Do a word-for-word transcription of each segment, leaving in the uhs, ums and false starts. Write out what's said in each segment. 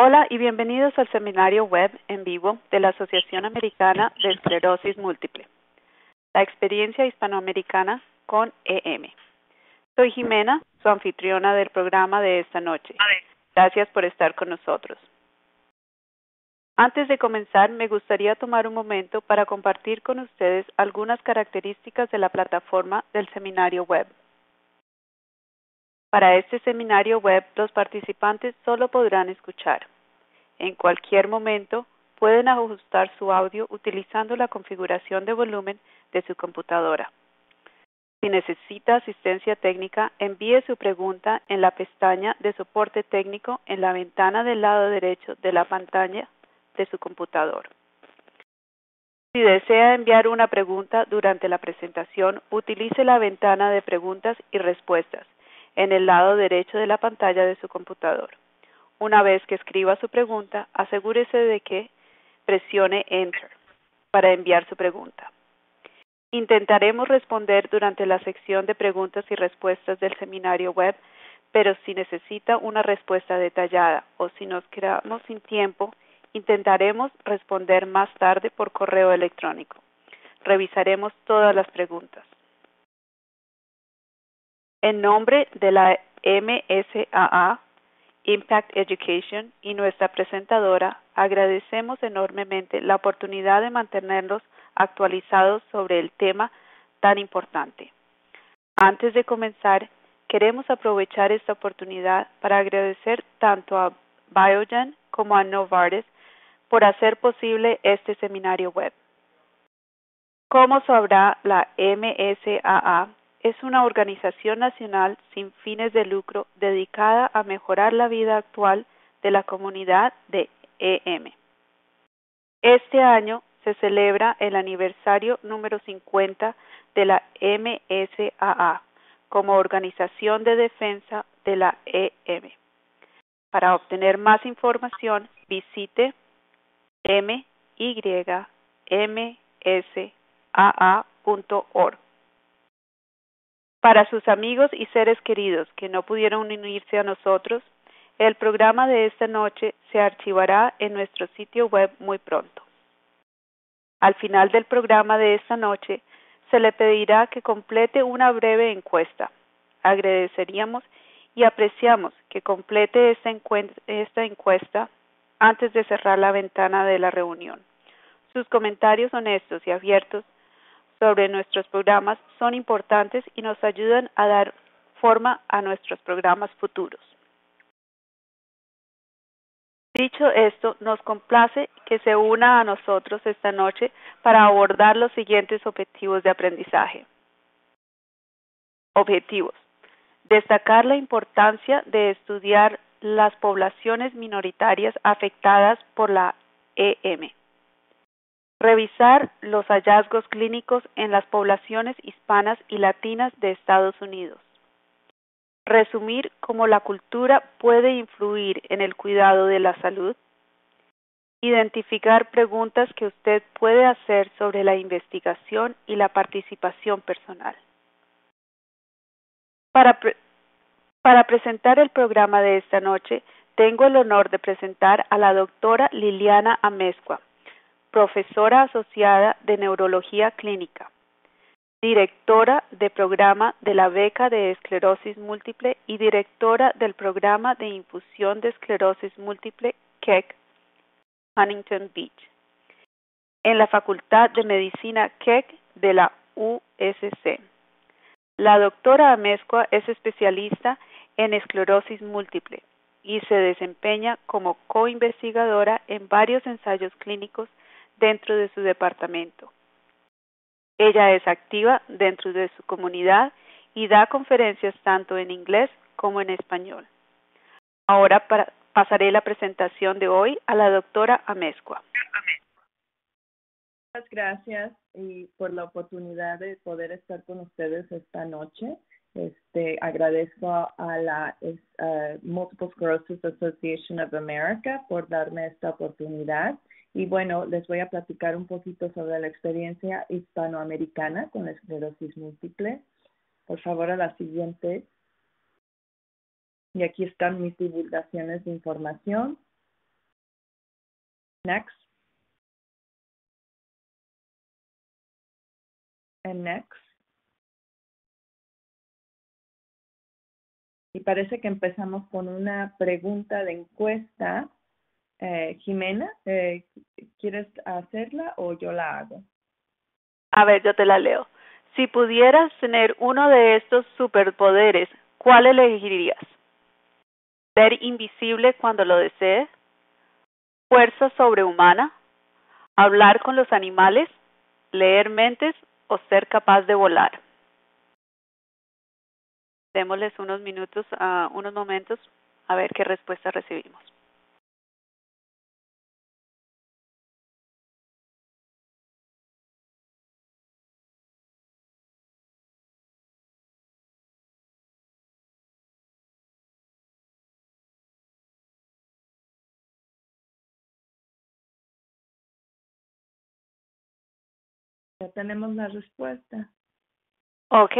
Hola y bienvenidos al seminario web en vivo de la Asociación Americana de Esclerosis Múltiple, la experiencia hispanoamericana con E M. Soy Jimena, su anfitriona del programa de esta noche. Gracias por estar con nosotros. Antes de comenzar, me gustaría tomar un momento para compartir con ustedes algunas características de la plataforma del seminario web. Para este seminario web, los participantes solo podrán escuchar. En cualquier momento, pueden ajustar su audio utilizando la configuración de volumen de su computadora. Si necesita asistencia técnica, envíe su pregunta en la pestaña de soporte técnico en la ventana del lado derecho de la pantalla de su computador. Si desea enviar una pregunta durante la presentación, utilice la ventana de preguntas y respuestas en el lado derecho de la pantalla de su computador. Una vez que escriba su pregunta, asegúrese de que presione Enter para enviar su pregunta. Intentaremos responder durante la sección de preguntas y respuestas del seminario web, pero si necesita una respuesta detallada o si nos quedamos sin tiempo, intentaremos responder más tarde por correo electrónico. Revisaremos todas las preguntas. En nombre de la M S A A, Impact Education y nuestra presentadora, agradecemos enormemente la oportunidad de mantenernos actualizados sobre el tema tan importante. Antes de comenzar, queremos aprovechar esta oportunidad para agradecer tanto a Biogen como a Novartis por hacer posible este seminario web. Como sabrá, la M S A A es una organización nacional sin fines de lucro dedicada a mejorar la vida actual de la comunidad de E M. Este año se celebra el aniversario número cincuenta de la M S A A como organización de defensa de la E M. Para obtener más información, visite m y m s a a punto org. Para sus amigos y seres queridos que no pudieron unirse a nosotros, el programa de esta noche se archivará en nuestro sitio web muy pronto. Al final del programa de esta noche, se le pedirá que complete una breve encuesta. Agradeceríamos y apreciamos que complete esta, esta encuesta antes de cerrar la ventana de la reunión. Sus comentarios honestos y abiertos sobre nuestros programas son importantes y nos ayudan a dar forma a nuestros programas futuros. Dicho esto, nos complace que se una a nosotros esta noche para abordar los siguientes objetivos de aprendizaje. Objetivos. Destacar la importancia de estudiar las poblaciones minoritarias afectadas por la E M. Revisar los hallazgos clínicos en las poblaciones hispanas y latinas de Estados Unidos. Resumir cómo la cultura puede influir en el cuidado de la salud. Identificar preguntas que usted puede hacer sobre la investigación y la participación personal. Para, pre- para presentar el programa de esta noche, tengo el honor de presentar a la doctora Liliana Amezcua, profesora asociada de Neurología Clínica, directora de programa de la Beca de Esclerosis Múltiple y directora del programa de Infusión de Esclerosis Múltiple Keck, Huntington Beach, en la Facultad de Medicina Keck de la U S C. La doctora Amezcua es especialista en esclerosis múltiple y se desempeña como co-investigadora en varios ensayos clínicos dentro de su departamento. Ella es activa dentro de su comunidad y da conferencias tanto en inglés como en español. Ahora para, pasaré la presentación de hoy a la doctora Amezcua. Muchas gracias y por la oportunidad de poder estar con ustedes esta noche. Este, agradezco a la uh, Multiple Sclerosis Association of America por darme esta oportunidad. Y bueno, les voy a platicar un poquito sobre la experiencia hispanoamericana con la esclerosis múltiple. Por favor, a la siguiente. Y aquí están mis divulgaciones de información. Next. And next. Y parece que empezamos con una pregunta de encuesta. Eh, Jimena, eh, ¿quieres hacerla o yo la hago? A ver, yo te la leo. Si pudieras tener uno de estos superpoderes, ¿cuál elegirías? Ser invisible cuando lo desees, fuerza sobrehumana, hablar con los animales, leer mentes o ser capaz de volar. Démosles unos minutos, uh, unos momentos a ver qué respuesta recibimos. Ya tenemos la respuesta. Ok,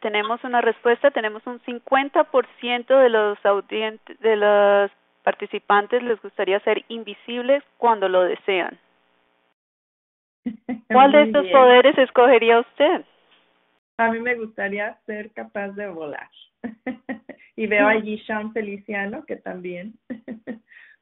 tenemos una respuesta, tenemos un cincuenta por ciento de los audientes, de los participantes les gustaría ser invisibles cuando lo desean. ¿Cuál de estos bien. poderes escogería usted? A mí me gustaría ser capaz de volar. Y veo allí Sean Feliciano, que también.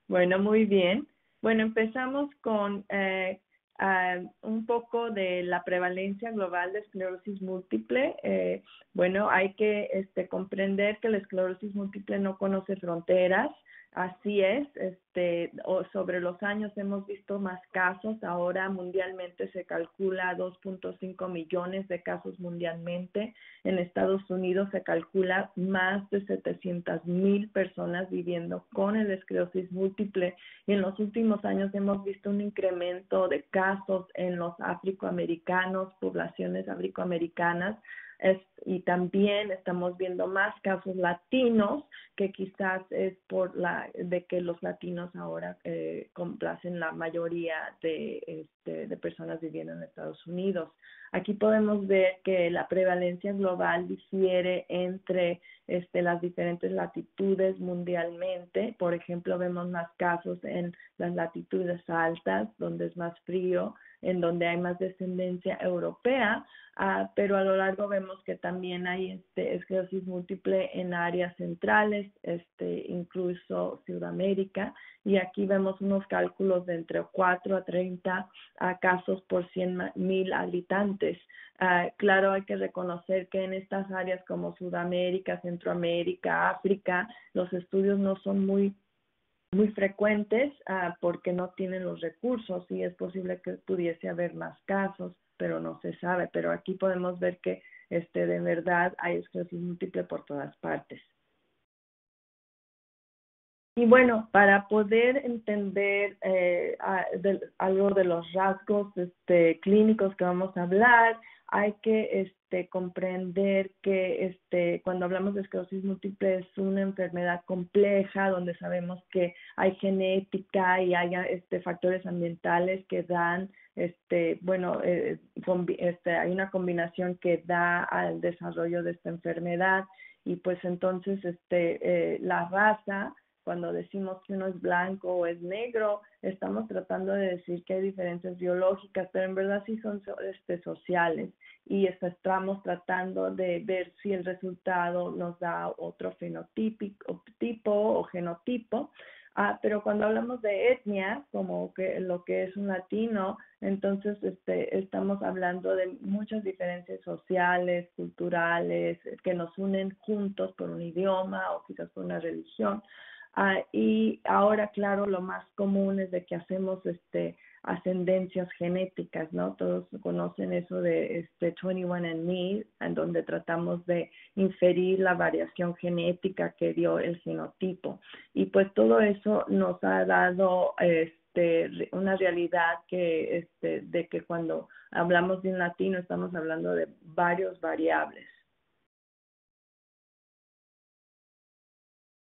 Bueno, muy bien. Bueno, empezamos con... Eh, Uh, un poco de la prevalencia global de esclerosis múltiple. Eh, bueno, hay que este, comprender que la esclerosis múltiple no conoce fronteras, así es. Este, o sobre los años hemos visto más casos, ahora mundialmente se calcula dos punto cinco millones de casos mundialmente, en Estados Unidos se calcula más de setecientas mil personas viviendo con el esclerosis múltiple, y en los últimos años hemos visto un incremento de casos en los afroamericanos, poblaciones afroamericanas, es, y también estamos viendo más casos latinos, que quizás es por la de que los latinos ahora eh, complacen la mayoría de, este, de personas viviendo en Estados Unidos. Aquí podemos ver que la prevalencia global difiere entre este, las diferentes latitudes mundialmente. Por ejemplo, vemos más casos en las latitudes altas, donde es más frío, en donde hay más descendencia europea, uh, pero a lo largo vemos que también hay este, esclerosis múltiple en áreas centrales, este, incluso Sudamérica, y aquí vemos unos cálculos de entre cuatro a treinta uh, casos por cien mil habitantes. Uh, claro, hay que reconocer que en estas áreas como Sudamérica, Centroamérica, África, los estudios no son muy muy frecuentes uh, porque no tienen los recursos y es posible que pudiese haber más casos, pero no se sabe. Pero aquí podemos ver que este, de verdad hay esclerosis múltiple por todas partes. Y bueno, para poder entender eh, a, de, algo de los rasgos este, clínicos que vamos a hablar, hay que este, comprender que este, cuando hablamos de esclerosis múltiple es una enfermedad compleja donde sabemos que hay genética y hay este, factores ambientales que dan, este, bueno, eh, este, hay una combinación que da al desarrollo de esta enfermedad y pues entonces este, eh, la raza. Cuando decimos que uno es blanco o es negro, estamos tratando de decir que hay diferencias biológicas, pero en verdad sí son este, sociales y estamos tratando de ver si el resultado nos da otro fenotípico tipo o genotipo. Ah, pero cuando hablamos de etnia, como que lo que es un latino, entonces este, estamos hablando de muchas diferencias sociales, culturales, que nos unen juntos por un idioma o quizás por una religión. Uh, y ahora, claro, lo más común es de que hacemos este, ascendencias genéticas, ¿no? Todos conocen eso de este, veintiuno and me, en donde tratamos de inferir la variación genética que dio el genotipo. Y pues todo eso nos ha dado este, una realidad que, este, de que cuando hablamos de un latino estamos hablando de varios variables.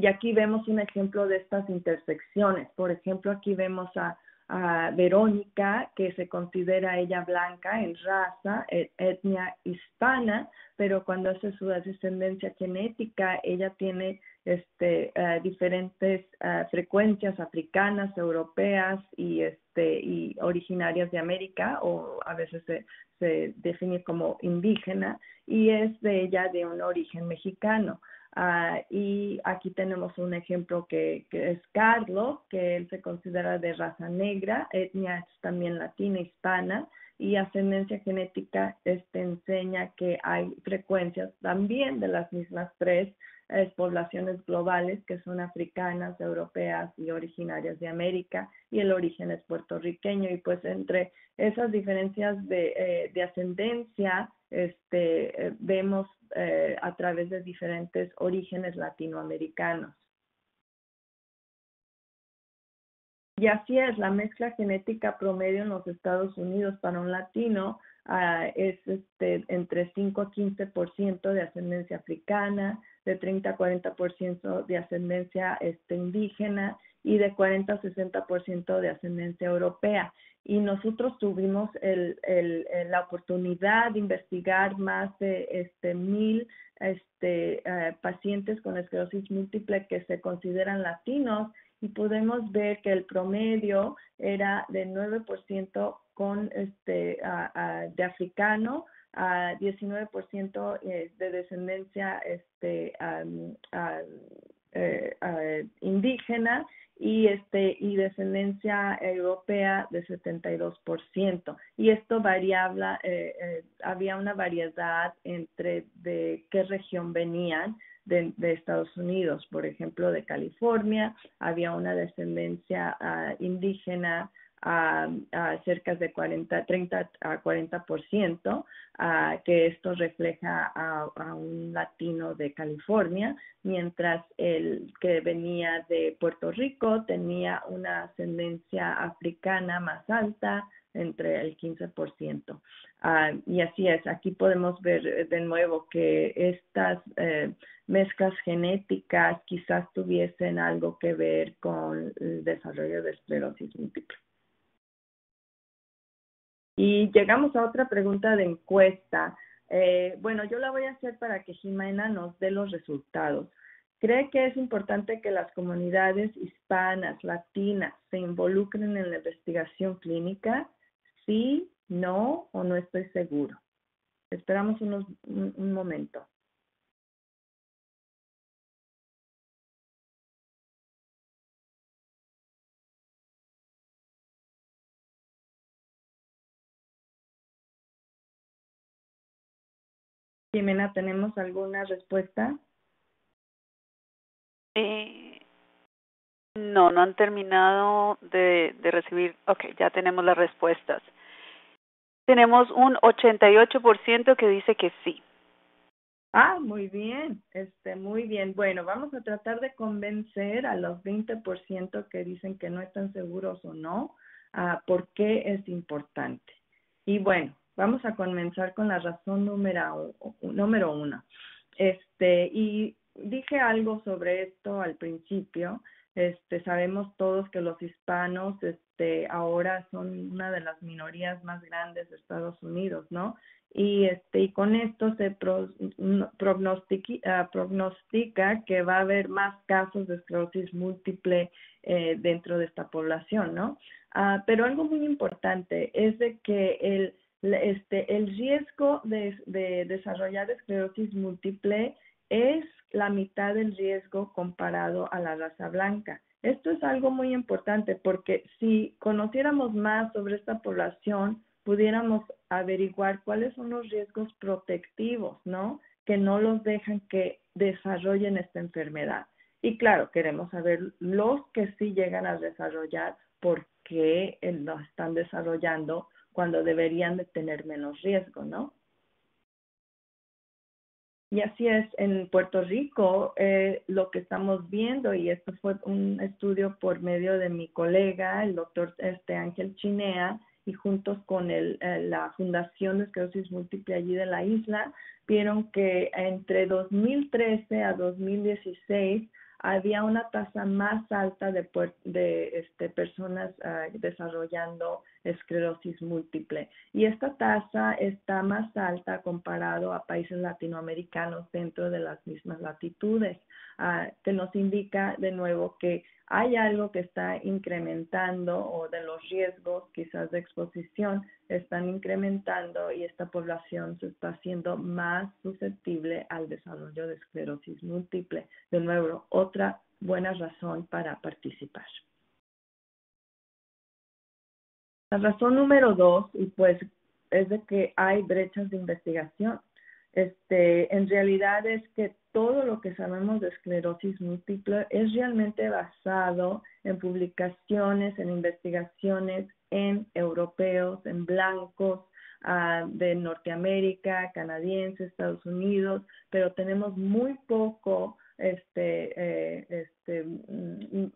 Y aquí vemos un ejemplo de estas intersecciones. Por ejemplo, aquí vemos a, uh, Verónica, que se considera ella blanca en raza, et, etnia hispana, pero cuando hace su descendencia genética, ella tiene este, uh, diferentes uh, frecuencias africanas, europeas y, este, y originarias de América, o a veces se, se define como indígena, y es de ella de un origen mexicano. Uh, y aquí tenemos un ejemplo que, que es Carlos, que él se considera de raza negra, etnia también latina, hispana, y ascendencia genética este, enseña que hay frecuencias también de las mismas tres eh, poblaciones globales, que son africanas, europeas y originarias de América, y el origen es puertorriqueño. Y pues entre esas diferencias de, eh, de ascendencia este, eh, vemos Eh, a través de diferentes orígenes latinoamericanos. Y así es, la mezcla genética promedio en los Estados Unidos para un latino uh, es este, entre cinco a quince por ciento de ascendencia africana, de treinta a cuarenta por ciento de ascendencia este, indígena y de cuarenta a sesenta por ciento de ascendencia europea. Y nosotros tuvimos el, el, la oportunidad de investigar más de este, mil este, eh, pacientes con esclerosis múltiple que se consideran latinos, y pudimos ver que el promedio era de nueve por ciento con, este, uh, uh, de africano, uh, diecinueve por ciento de descendencia este, um, uh, Eh, eh, indígena y este y descendencia europea de setenta y dos por ciento, y esto variaba, eh, eh, había una variedad entre de qué región venían de, de Estados Unidos. Por ejemplo, de California había una descendencia uh, indígena a, a cerca de treinta a cuarenta por ciento, a, que esto refleja a, a un latino de California, mientras el que venía de Puerto Rico tenía una ascendencia africana más alta, entre el quince por ciento. Uh, y así es, aquí podemos ver de nuevo que estas eh, mezclas genéticas quizás tuviesen algo que ver con el desarrollo de esclerosis múltiple. Y llegamos a otra pregunta de encuesta. Eh, bueno, yo la voy a hacer para que Jimena nos dé los resultados. ¿Cree que es importante que las comunidades hispanas, latinas, se involucren en la investigación clínica? ¿Sí, no o no estoy seguro? Esperamos unos, un, un momento. Jimena, ¿tenemos alguna respuesta? Eh, no, no han terminado de, de recibir. Ok, ya tenemos las respuestas. Tenemos un ochenta y ocho por ciento que dice que sí. Ah, muy bien, este, muy bien. Bueno, vamos a tratar de convencer a los veinte por ciento que dicen que no están seguros o no, uh, por qué es importante. Y bueno, vamos a comenzar con la razón número, número uno. Este, y dije algo sobre esto al principio. Este, sabemos todos que los hispanos este, ahora son una de las minorías más grandes de Estados Unidos, ¿no? Y, este, y con esto se pro, prognostica, uh, prognostica que va a haber más casos de esclerosis múltiple eh, dentro de esta población, ¿no? Uh, pero algo muy importante es de que el Este, el riesgo de, de desarrollar esclerosis múltiple es la mitad del riesgo comparado a la raza blanca. Esto es algo muy importante porque si conociéramos más sobre esta población, pudiéramos averiguar cuáles son los riesgos protectivos, ¿no? Que no los dejan que desarrollen esta enfermedad. Y claro, queremos saber los que sí llegan a desarrollar, por qué lo están desarrollando cuando deberían de tener menos riesgo, ¿no? Y así es, en Puerto Rico eh, lo que estamos viendo, y esto fue un estudio por medio de mi colega, el doctor este, Ángel Chinea, y juntos con el, eh, la Fundación de Esclerosis Múltiple allí de la isla, vieron que entre dos mil trece a dos mil dieciséis había una tasa más alta de, de este, personas uh, desarrollando esclerosis múltiple. Y esta tasa está más alta comparado a países latinoamericanos dentro de las mismas latitudes, uh, que nos indica de nuevo que hay algo que está incrementando, o de los riesgos quizás de exposición están incrementando, y esta población se está haciendo más susceptible al desarrollo de esclerosis múltiple. De nuevo, otra buena razón para participar. La razón número dos, y pues es de que hay brechas de investigación. Este, en realidad es que todo lo que sabemos de esclerosis múltiple es realmente basado en publicaciones, en investigaciones en europeos, en blancos, uh, de Norteamérica, canadienses, Estados Unidos, pero tenemos muy poco, este, eh, este, uh,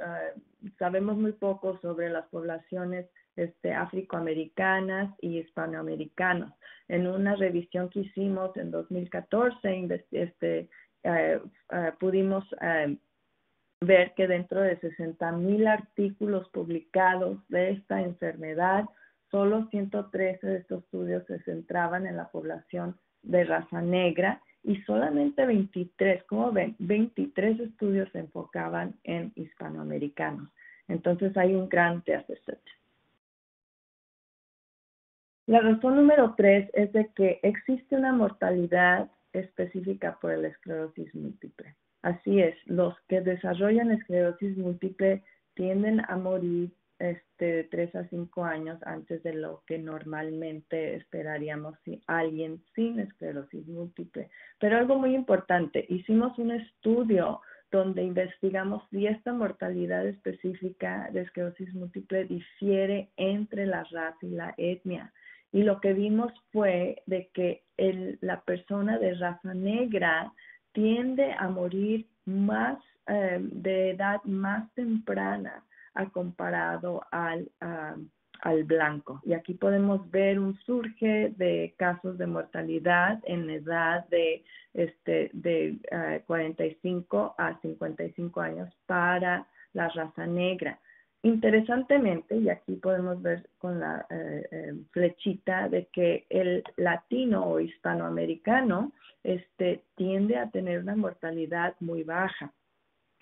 sabemos muy poco sobre las poblaciones Este, afroamericanas y hispanoamericanas. En una revisión que hicimos en dos mil catorce, este, eh, eh, pudimos eh, ver que dentro de sesenta mil artículos publicados de esta enfermedad, solo ciento trece de estos estudios se centraban en la población de raza negra, y solamente veintitrés, como ven, veintitrés estudios se enfocaban en hispanoamericanos. Entonces hay un gran déficit. La razón número tres es de que existe una mortalidad específica por la esclerosis múltiple. Así es, los que desarrollan esclerosis múltiple tienden a morir este, de tres a cinco años antes de lo que normalmente esperaríamos si alguien sin esclerosis múltiple. Pero algo muy importante, hicimos un estudio donde investigamos si esta mortalidad específica de esclerosis múltiple difiere entre la raza y la etnia. Y lo que vimos fue de que el, la persona de raza negra tiende a morir más eh, de edad más temprana a comparado al, uh, al blanco. Y aquí podemos ver un surge de casos de mortalidad en edad de, este, de uh, cuarenta y cinco a cincuenta y cinco años para la raza negra. Interesantemente, y aquí podemos ver con la eh, eh, flechita de que el latino o hispanoamericano este, tiende a tener una mortalidad muy baja.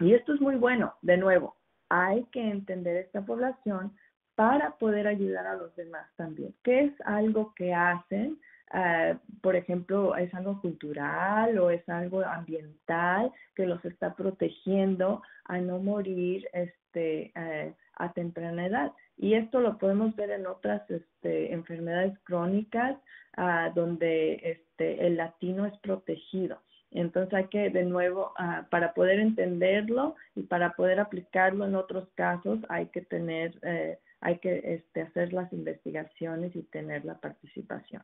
Y esto es muy bueno. De nuevo, hay que entender esta población para poder ayudar a los demás también. ¿Qué es algo que hacen? Uh, por ejemplo, ¿es algo cultural o es algo ambiental que los está protegiendo a no morir este, uh, a temprana edad? Y esto lo podemos ver en otras este, enfermedades crónicas uh, donde este, el latino es protegido. Entonces hay que, de nuevo, uh, para poder entenderlo y para poder aplicarlo en otros casos, hay que tener, eh, hay que este, hacer las investigaciones y tener la participación.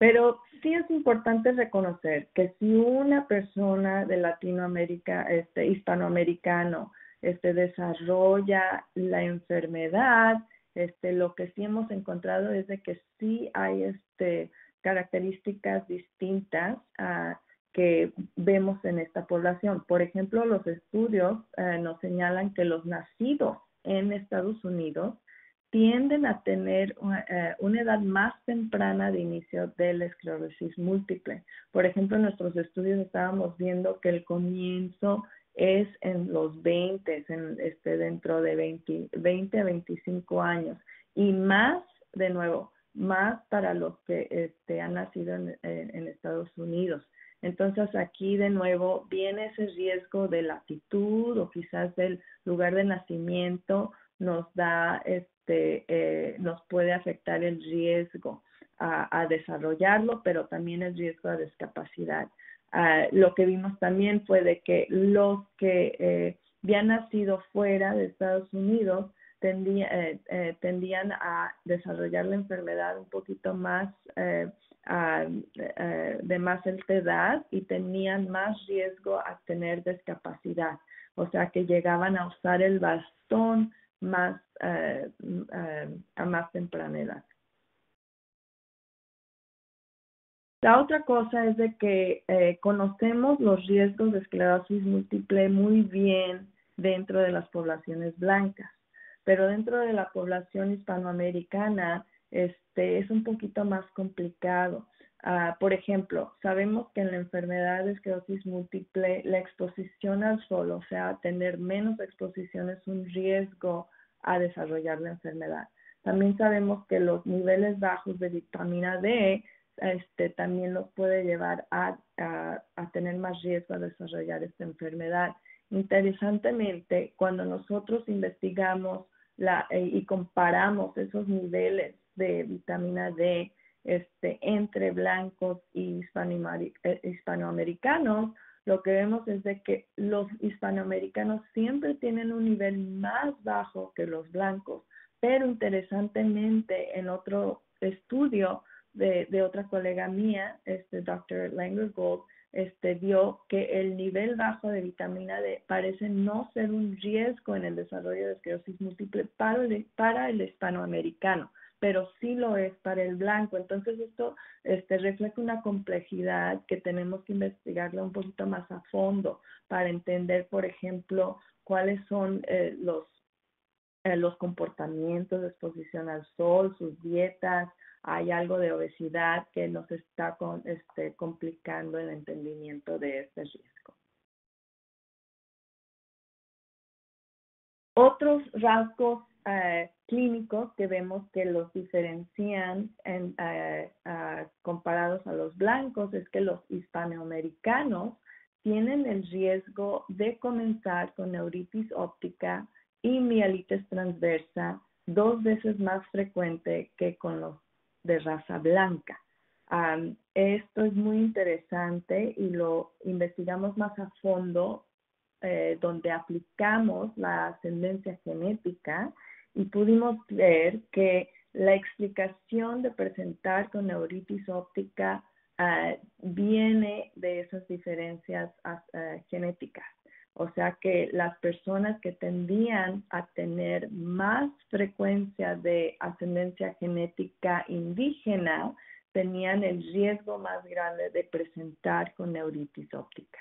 Pero sí es importante reconocer que si una persona de Latinoamérica, este, hispanoamericano, este, desarrolla la enfermedad, este, lo que sí hemos encontrado es de que sí hay este, características distintas uh, que vemos en esta población. Por ejemplo, los estudios uh, nos señalan que los nacidos en Estados Unidos tienden a tener una, una edad más temprana de inicio de la esclerosis múltiple. Por ejemplo, en nuestros estudios estábamos viendo que el comienzo es en los veinte, en este, dentro de veinte a veinticinco años. Y más, de nuevo, más para los que este, han nacido en, en Estados Unidos. Entonces, aquí de nuevo viene ese riesgo de latitud o quizás del lugar de nacimiento nos da este, De, eh, nos puede afectar el riesgo a, a desarrollarlo, pero también el riesgo de discapacidad. Uh, lo que vimos también fue de que los que eh, habían nacido fuera de Estados Unidos tendía, eh, eh, tendían a desarrollar la enfermedad un poquito más eh, a, eh, de más alta edad y tenían más riesgo a tener discapacidad, o sea que llegaban a usar el bastón más uh, uh, a más temprana edad. La otra cosa es de que eh, conocemos los riesgos de esclerosis múltiple muy bien dentro de las poblaciones blancas, pero dentro de la población hispanoamericana este, es un poquito más complicado. Uh, por ejemplo, sabemos que en la enfermedad de esclerosis múltiple la exposición al sol, o sea, tener menos exposición es un riesgo a desarrollar la enfermedad. También sabemos que los niveles bajos de vitamina D Este, también los puede llevar a, a, a tener más riesgo a desarrollar esta enfermedad. Interesantemente, cuando nosotros investigamos la, eh, y comparamos esos niveles de vitamina D este, entre blancos y hispanoamericanos, lo que vemos es de que los hispanoamericanos siempre tienen un nivel más bajo que los blancos, pero interesantemente en otro estudio De, de otra colega mía, este doctor Langer-Gold, este, vio que el nivel bajo de vitamina D parece no ser un riesgo en el desarrollo de esclerosis múltiple para el, para el hispanoamericano, pero sí lo es para el blanco. Entonces esto este, refleja una complejidad que tenemos que investigarla un poquito más a fondo para entender, por ejemplo, cuáles son eh, los, eh, los comportamientos de exposición al sol, sus dietas. Hay algo de obesidad que nos está con, este, complicando el entendimiento de este riesgo. Otros rasgos eh, clínicos que vemos que los diferencian en, eh, eh, comparados a los blancos es que los hispanoamericanos tienen el riesgo de comenzar con neuritis óptica y mielitis transversa dos veces más frecuente que con los de raza blanca. Um, esto es muy interesante y lo investigamos más a fondo, eh, donde aplicamos la ascendencia genética y pudimos ver que la explicación de presentar con neuritis óptica uh, viene de esas diferencias uh, genéticas. O sea que las personas que tendían a tener más frecuencia de ascendencia genética indígena tenían el riesgo más grande de presentar con neuritis óptica.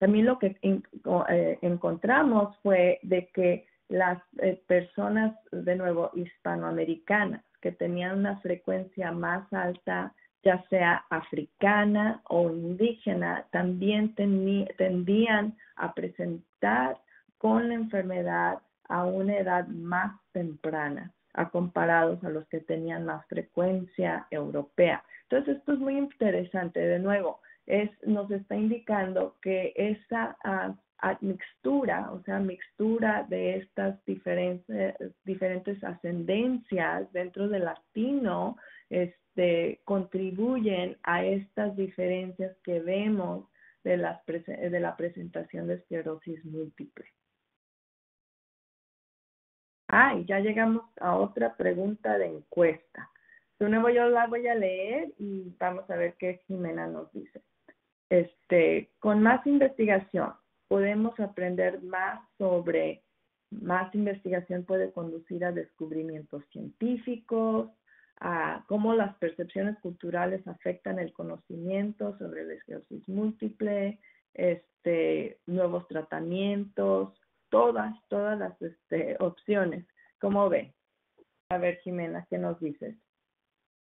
También lo que eh, encontramos fue de que las eh, personas, de nuevo, hispanoamericanas, que tenían una frecuencia más alta, ya sea africana o indígena, también tendían a presentar con la enfermedad a una edad más temprana, a comparados a los que tenían más frecuencia europea. Entonces, esto es muy interesante. De nuevo, es, nos está indicando que esa uh, admixtura, o sea, mixtura de estas diferentes, diferentes ascendencias dentro del latino, es De, contribuyen a estas diferencias que vemos de, las, de la presentación de esclerosis múltiple. Ah, y ya llegamos a otra pregunta de encuesta. De nuevo yo la voy a leer y vamos a ver qué Jimena nos dice. Este, con más investigación podemos aprender más sobre, más investigación puede conducir a descubrimientos científicos, a cómo las percepciones culturales afectan el conocimiento sobre la esclerosis múltiple, este, nuevos tratamientos, todas, todas las este, opciones. ¿Cómo ven? A ver, Jimena, ¿qué nos dices?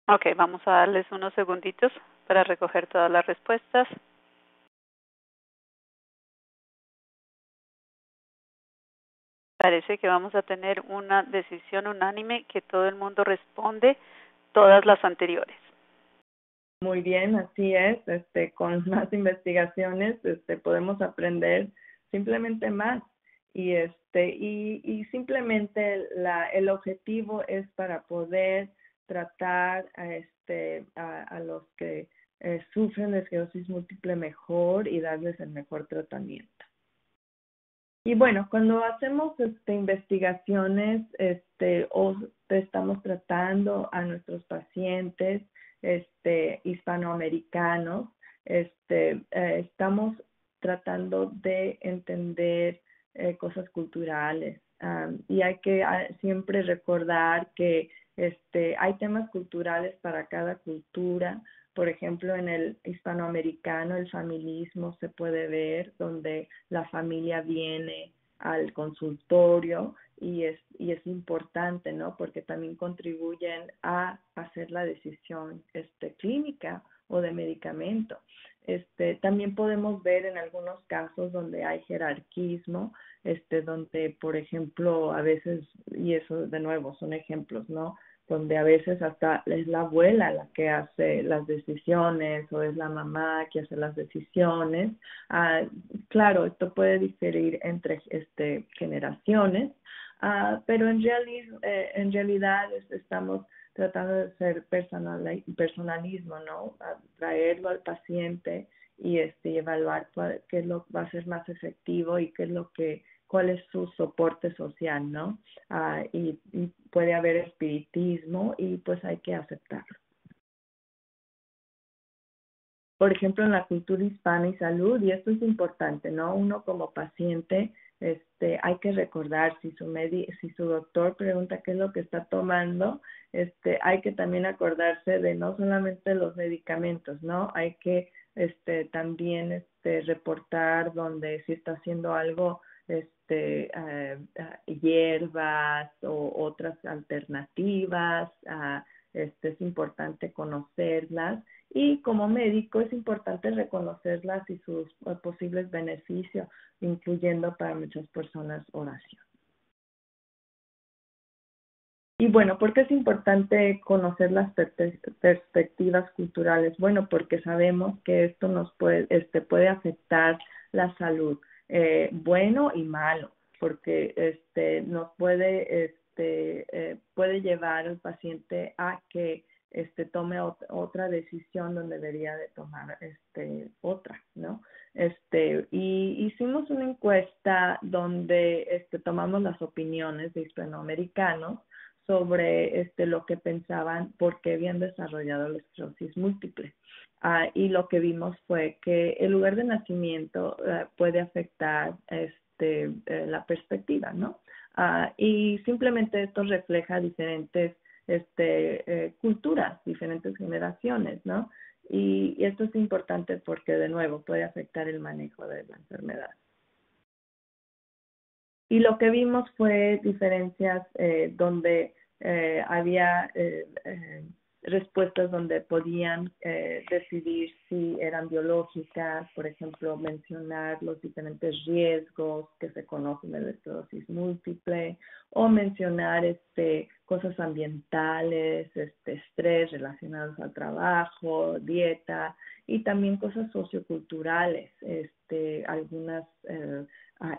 Ok, vamos a darles unos segunditos para recoger todas las respuestas. Parece que vamos a tener una decisión unánime que todo el mundo responde todas las anteriores. Muy bien, así es. Este, con más investigaciones este, podemos aprender simplemente más. Y, este, y, y simplemente la, el objetivo es para poder tratar a, este, a, a los que eh, sufren de esclerosis múltiple mejor y darles el mejor tratamiento. Y bueno, cuando hacemos este, investigaciones este, o estamos tratando a nuestros pacientes este, hispanoamericanos, este, eh, estamos tratando de entender eh, cosas culturales. Um, y hay que a, siempre recordar que este, hay temas culturales para cada cultura. Por ejemplo, en el hispanoamericano el familismo se puede ver, donde la familia viene al consultorio y es, y es importante, ¿no? Porque también contribuyen a hacer la decisión este, clínica o de medicamento. Este, también podemos ver en algunos casos donde hay jerarquismo, este, donde, por ejemplo, a veces, y eso de nuevo son ejemplos, ¿no? Donde a veces hasta es la abuela la que hace las decisiones o es la mamá que hace las decisiones. Ah, claro, esto puede diferir entre este, generaciones, ah, pero en, reali eh, en realidad es, estamos tratando de hacer personal, personalismo, ¿no? Traerlo al paciente y este, evaluar cuál, qué es lo que va a ser más efectivo y qué es lo que cuál es su soporte social, ¿no? Uh, y, y puede haber espiritismo y pues hay que aceptarlo. Por ejemplo, en la cultura hispana y salud, y esto es importante, ¿no? Uno como paciente, este, hay que recordar si su medi si su doctor pregunta qué es lo que está tomando, este, hay que también acordarse de no solamente los medicamentos, ¿no? Hay que este, también este, reportar donde si está haciendo algo, este uh, uh, hierbas o otras alternativas, uh, este es importante conocerlas y como médico es importante reconocerlas y sus uh, posibles beneficios, incluyendo para muchas personas oración. Y bueno, ¿por qué es importante conocer las per perspectivas culturales? Bueno, porque sabemos que esto nos puede, este, puede afectar la salud. Eh, bueno y malo, porque este nos puede este eh, puede llevar al paciente a que este tome ot otra decisión donde debería de tomar este otra, ¿no? Este y hicimos una encuesta donde este tomamos las opiniones de hispanoamericanos sobre este lo que pensaban por qué habían desarrollado la esclerosis múltiple. Uh, y lo que vimos fue que el lugar de nacimiento uh, puede afectar este, uh, la perspectiva, ¿no? Uh, y simplemente esto refleja diferentes este, uh, culturas, diferentes generaciones, ¿no? Y, y esto es importante porque, de nuevo, puede afectar el manejo de la enfermedad. Y lo que vimos fue diferencias eh, donde eh, había... Eh, eh, respuestas donde podían eh, decidir si eran biológicas, por ejemplo, mencionar los diferentes riesgos que se conocen de la esclerosis múltiple, o mencionar este, cosas ambientales, este, estrés relacionados al trabajo, dieta, y también cosas socioculturales, este, algunas eh,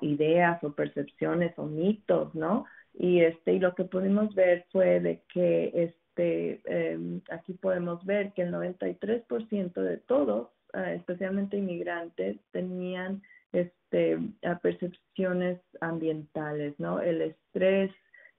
ideas o percepciones o mitos, ¿no? Y, este, y lo que pudimos ver fue de que este, Este, eh, aquí podemos ver que el noventa y tres por ciento de todos, eh, especialmente inmigrantes, tenían este, percepciones ambientales, ¿no? El estrés,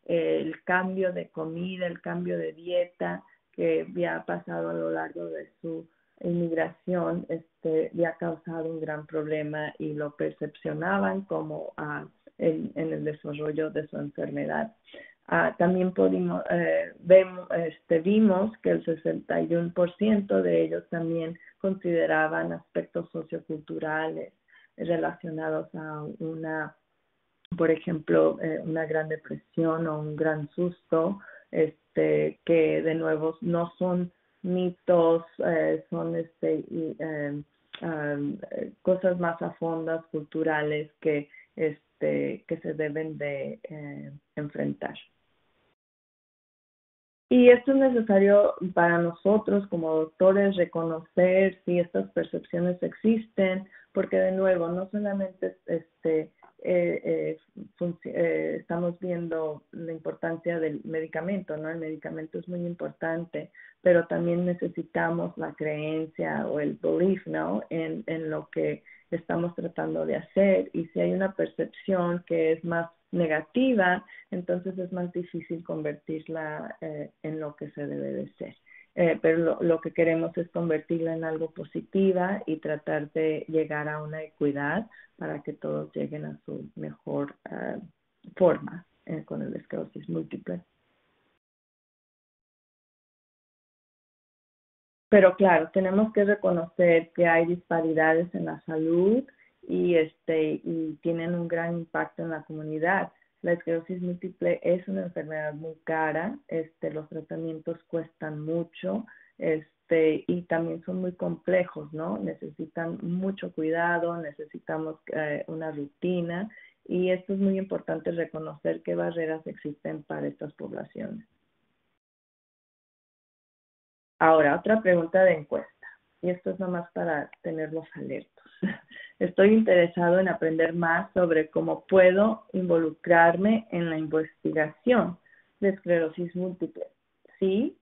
eh, el cambio de comida, el cambio de dieta que había pasado a lo largo de su inmigración, este, había causado un gran problema y lo percepcionaban como ah, en, en el desarrollo de su enfermedad. Uh, también pudimos, eh, vemos, este, vimos que el sesenta y uno por ciento de ellos también consideraban aspectos socioculturales relacionados a una, por ejemplo, eh, una gran depresión o un gran susto, este, que de nuevo no son mitos, eh, son este, y, eh, um, cosas más a fondo culturales que este, que se deben de eh, enfrentar. Y esto es necesario para nosotros como doctores reconocer si estas percepciones existen, porque de nuevo no solamente este, eh, eh, eh, estamos viendo la importancia del medicamento, ¿no? El medicamento es muy importante, pero también necesitamos la creencia o el belief, ¿no? En, en lo que estamos tratando de hacer, y si hay una percepción que es más negativa, entonces es más difícil convertirla eh, en lo que se debe de ser. Eh, pero lo, lo que queremos es convertirla en algo positiva y tratar de llegar a una equidad para que todos lleguen a su mejor eh, forma eh, con el esclerosis múltiple. Pero claro, tenemos que reconocer que hay disparidades en la salud y, este, y tienen un gran impacto en la comunidad. La esclerosis múltiple es una enfermedad muy cara, este, los tratamientos cuestan mucho este, y también son muy complejos, ¿no? Necesitan mucho cuidado, necesitamos eh, una rutina y esto es muy importante reconocer qué barreras existen para estas poblaciones. Ahora, otra pregunta de encuesta, y esto es nomás para tenerlos alertos. Estoy interesado en aprender más sobre cómo puedo involucrarme en la investigación de esclerosis múltiple. ¿Sí?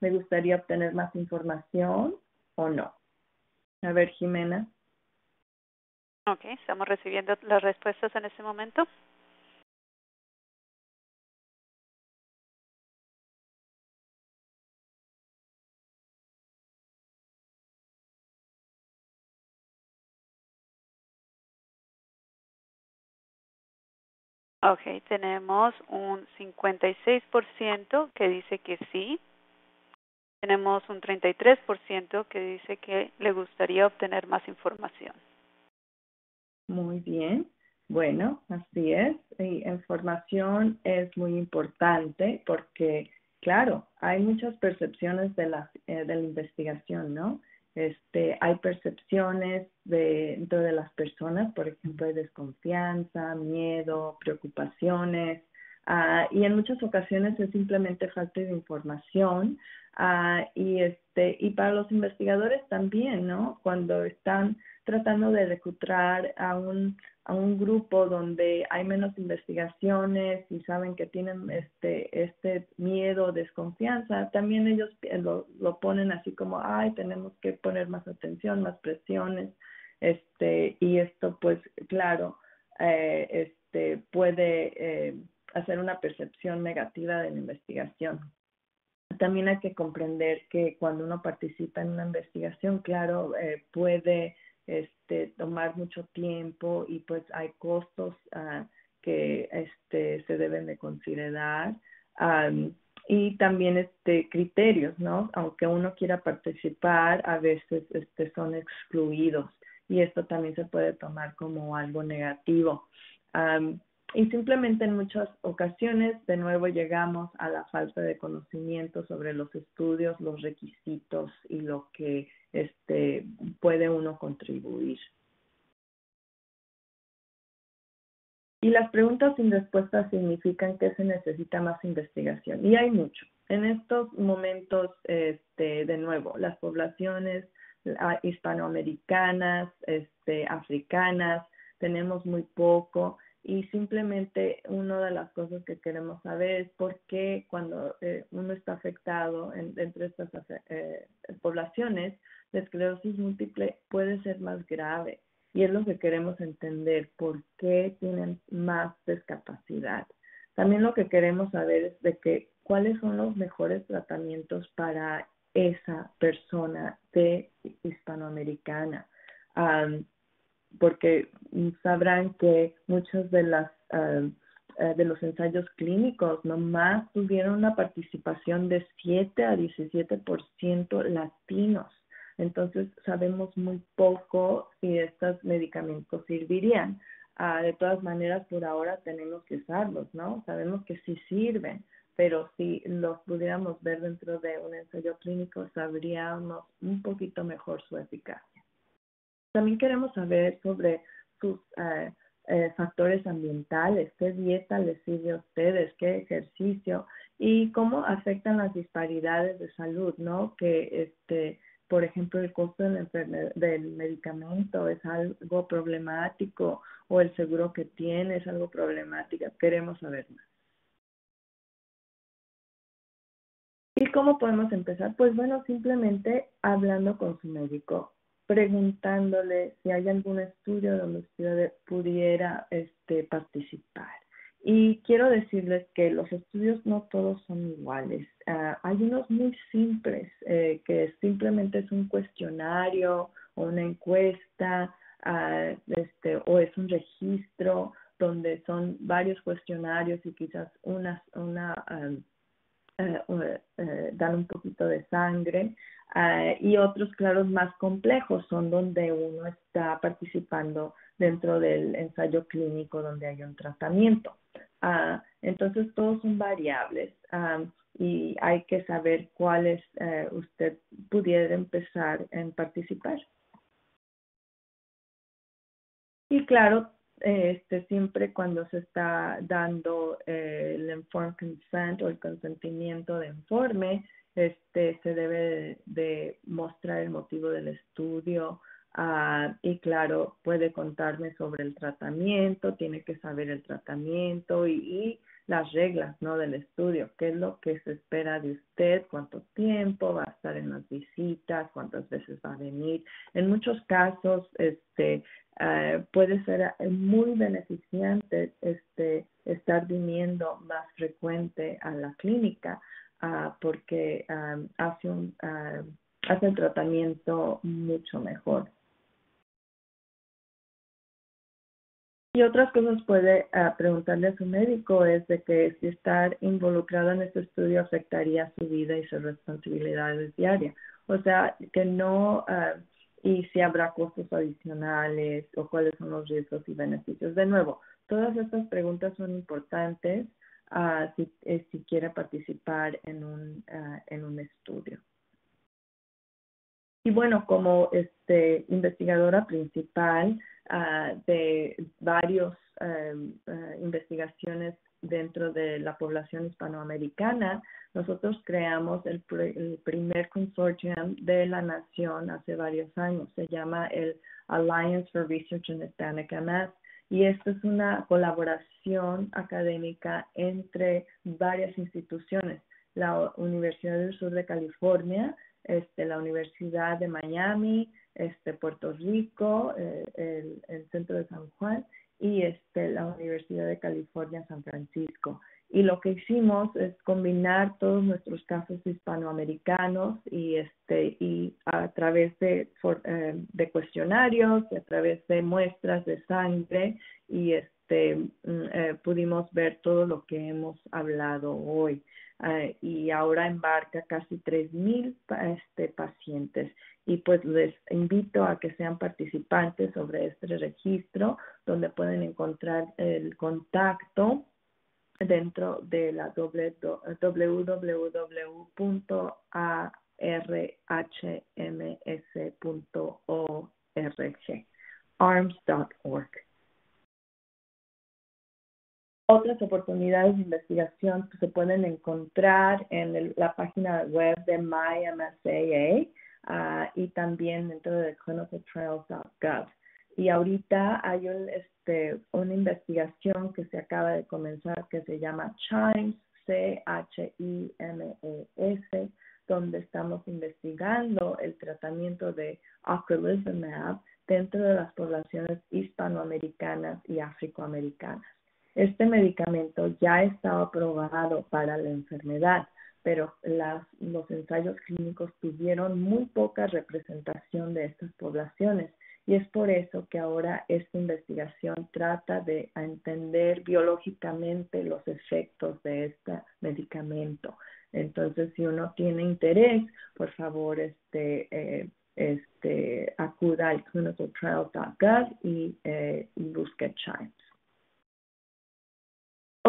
¿Me gustaría obtener más información o no? A ver, Jimena. Ok, estamos recibiendo las respuestas en este momento. Ok, tenemos un cincuenta y seis por ciento que dice que sí. Tenemos un treinta y tres por ciento que dice que le gustaría obtener más información. Muy bien. Bueno, así es. Y información es muy importante porque, claro, hay muchas percepciones de la, eh, de la investigación, ¿no? Este, hay percepciones de, dentro de las personas, por ejemplo, hay desconfianza, miedo, preocupaciones, uh, y en muchas ocasiones es simplemente falta de información. Uh, y, este, y para los investigadores también, ¿no? Cuando están tratando de reclutar a un, a un grupo donde hay menos investigaciones y saben que tienen este, este miedo o desconfianza, también ellos lo, lo ponen así como, ay, tenemos que poner más atención, más presiones, este, y esto pues claro, eh, este, puede eh, hacer una percepción negativa de la investigación. También hay que comprender que cuando uno participa en una investigación, claro, eh, puede este, tomar mucho tiempo y pues hay costos uh, que este, se deben de considerar um, y también este, criterios, ¿no? Aunque uno quiera participar, a veces este, son excluidos y esto también se puede tomar como algo negativo. Um, Y simplemente en muchas ocasiones de nuevo llegamos a la falta de conocimiento sobre los estudios, los requisitos y lo que este, puede uno contribuir. Y las preguntas sin respuesta significan que se necesita más investigación y hay mucho. En estos momentos, este, de nuevo, las poblaciones hispanoamericanas, este, africanas, tenemos muy poco. Y simplemente una de las cosas que queremos saber es por qué cuando eh, uno está afectado en, entre estas eh, poblaciones, la esclerosis múltiple puede ser más grave. Y es lo que queremos entender, por qué tienen más discapacidad. También lo que queremos saber es de que, cuáles son los mejores tratamientos para esa persona de hispanoamericana. Um, porque sabrán que muchos de las uh, uh, de los ensayos clínicos nomás tuvieron una participación de siete a diecisiete por ciento latinos. Entonces sabemos muy poco si estos medicamentos servirían. Uh, de todas maneras, por ahora tenemos que usarlos, ¿no? Sabemos que sí sirven, pero si los pudiéramos ver dentro de un ensayo clínico, sabríamos un poquito mejor su eficacia. También queremos saber sobre sus uh, eh, factores ambientales, qué dieta les sirve a ustedes, qué ejercicio y cómo afectan las disparidades de salud, ¿no? Que, este, por ejemplo, el costo de la enfermedad, del medicamento es algo problemático o el seguro que tiene es algo problemático. Queremos saber más. ¿Y cómo podemos empezar? Pues bueno, simplemente hablando con su médico, preguntándole si hay algún estudio donde usted pudiera este, participar. Y quiero decirles que los estudios no todos son iguales. Uh, hay unos muy simples, eh, que simplemente es un cuestionario o una encuesta uh, este, o es un registro donde son varios cuestionarios y quizás una, una um, eh, eh, dan un poquito de sangre, eh, y otros, claro, más complejos son donde uno está participando dentro del ensayo clínico donde hay un tratamiento. Uh, entonces, todos son variables um, y hay que saber cuáles eh, usted pudiera empezar en participar. Y claro, este, siempre cuando se está dando eh, el informed consent o el consentimiento de informe, este, se debe de, de mostrar el motivo del estudio. Uh, y claro, puede contarme sobre el tratamiento, tiene que saber el tratamiento y, y las reglas, ¿no?, del estudio, qué es lo que se espera de usted, cuánto tiempo va a estar en las visitas, cuántas veces va a venir. En muchos casos este, uh, puede ser muy beneficiante este, estar viniendo más frecuente a la clínica uh, porque um, hace, un, uh, hace el tratamiento mucho mejor. Y otras cosas puede uh, preguntarle a su médico es de que si estar involucrado en este estudio afectaría su vida y sus responsabilidades diarias. O sea, que no, uh, y si habrá costos adicionales o cuáles son los riesgos y beneficios. De nuevo, todas estas preguntas son importantes uh, si, eh, si quiere participar en un, uh, en un estudio. Y bueno, como este, investigadora principal uh, de varias um, uh, investigaciones dentro de la población hispanoamericana, nosotros creamos el, pr el primer consortium de la nación hace varios años. Se llama el Alliance for Research in Hispanic and Latinos. Y esto es una colaboración académica entre varias instituciones. La Universidad del Sur de California, Este, la Universidad de Miami, este, Puerto Rico, eh, el, el Centro de San Juan y este, la Universidad de California, San Francisco. Y lo que hicimos es combinar todos nuestros casos hispanoamericanos y, este, y a través de, for, eh, de cuestionarios, y a través de muestras de sangre y este, eh, pudimos ver todo lo que hemos hablado hoy. Uh, y ahora embarca casi tres mil este, pacientes. Y pues les invito a que sean participantes sobre este registro, donde pueden encontrar el contacto dentro de la w w w punto a r h m s punto org, arhms punto org. Otras oportunidades de investigación que se pueden encontrar en el, la página web de my m s a punto org uh, y también dentro de clinical trials punto gov. Y ahorita hay un, este, una investigación que se acaba de comenzar que se llama CHIMES, C H I M E S, donde estamos investigando el tratamiento de Ocrelizumab dentro de las poblaciones hispanoamericanas y afroamericanas. Este medicamento ya estaba aprobado para la enfermedad, pero las, los ensayos clínicos tuvieron muy poca representación de estas poblaciones y es por eso que ahora esta investigación trata de entender biológicamente los efectos de este medicamento. Entonces, si uno tiene interés, por favor, este, eh, este, acuda al clinical trials punto gov y, eh, y busque CHIMES.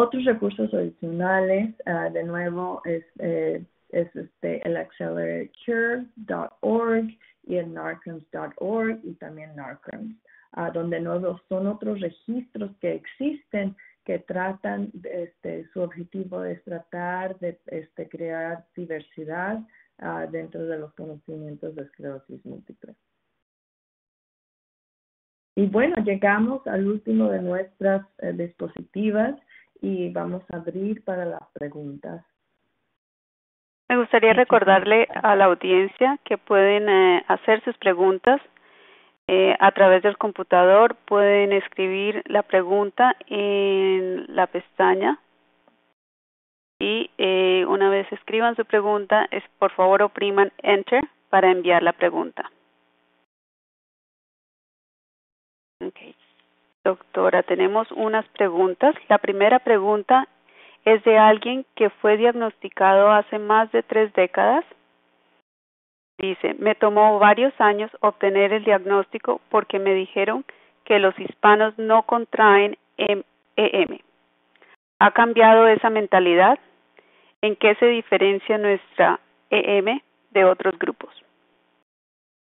Otros recursos adicionales, uh, de nuevo, es, eh, es este, el accelerate cure punto org y el narcoms punto org y también Narcoms, uh, donde de nuevo son otros registros que existen que tratan, este, su objetivo es tratar de este, crear diversidad uh, dentro de los conocimientos de esclerosis múltiple. Y bueno, llegamos al último de nuestras eh, diapositivas. Y vamos a abrir para las preguntas. Me gustaría recordarle a la audiencia que pueden eh, hacer sus preguntas eh, a través del computador. Pueden escribir la pregunta en la pestaña y eh, una vez escriban su pregunta, es, por favor opriman Enter para enviar la pregunta. Okay. Doctora, tenemos unas preguntas. La primera pregunta es de alguien que fue diagnosticado hace más de tres décadas. Dice, me tomó varios años obtener el diagnóstico porque me dijeron que los hispanos no contraen E M. ¿Ha cambiado esa mentalidad? ¿En qué se diferencia nuestra E M de otros grupos?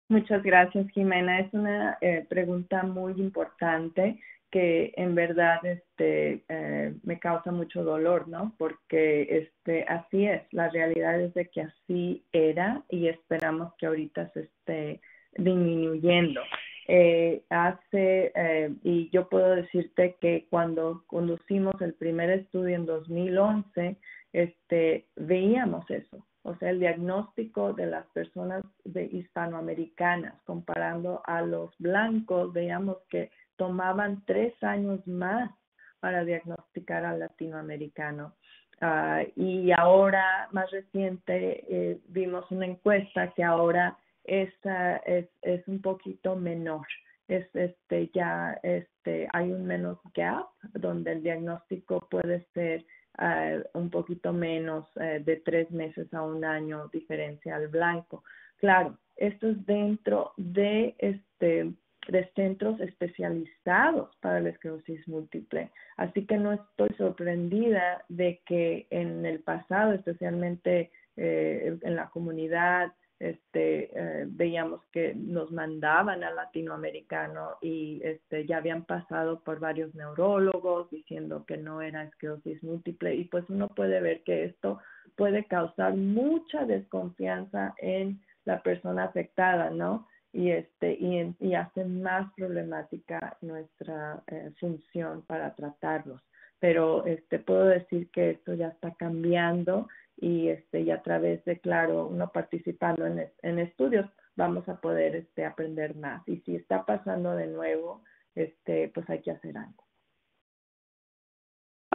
Muchas gracias, Jimena. Es una eh, pregunta muy importante que en verdad este eh, me causa mucho dolor, ¿no? Porque este así es, la realidad es de que así era y esperamos que ahorita se esté disminuyendo. Eh, hace eh, y yo puedo decirte que cuando conducimos el primer estudio en dos mil once, este veíamos eso, o sea, el diagnóstico de las personas de hispanoamericanas comparando a los blancos, veíamos que tomaban tres años más para diagnosticar al latinoamericano. Uh, y ahora, más reciente, eh, vimos una encuesta que ahora es, uh, es, es un poquito menor. Es, este, ya este, hay un menos gap donde el diagnóstico puede ser uh, un poquito menos uh, de tres meses a un año, diferencia al blanco. Claro, esto es dentro de este... de centros especializados para la esclerosis múltiple. Así que no estoy sorprendida de que en el pasado, especialmente eh, en la comunidad, este, eh, veíamos que nos mandaban al latinoamericano y este, ya habían pasado por varios neurólogos diciendo que no era esclerosis múltiple. Y pues uno puede ver que esto puede causar mucha desconfianza en la persona afectada, ¿no? y este y, y hace más problemática nuestra eh, función para tratarlos, pero este puedo decir que esto ya está cambiando y este y a través de, claro, uno participando en, en estudios vamos a poder este aprender más, y si está pasando de nuevo, este pues hay que hacer algo.